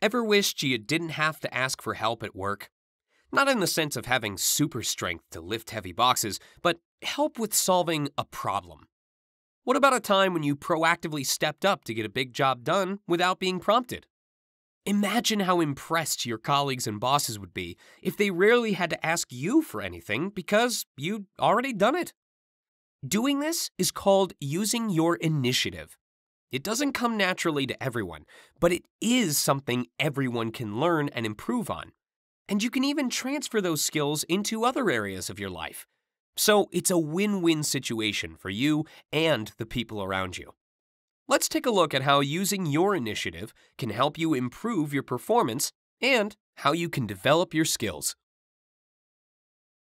Ever wished you didn't have to ask for help at work? Not in the sense of having super strength to lift heavy boxes, but help with solving a problem. What about a time when you proactively stepped up to get a big job done without being prompted? Imagine how impressed your colleagues and bosses would be if they rarely had to ask you for anything because you'd already done it. Doing this is called using your initiative. It doesn't come naturally to everyone, but it is something everyone can learn and improve on. And you can even transfer those skills into other areas of your life. So it's a win-win situation for you and the people around you. Let's take a look at how using your initiative can help you improve your performance and how you can develop your skills.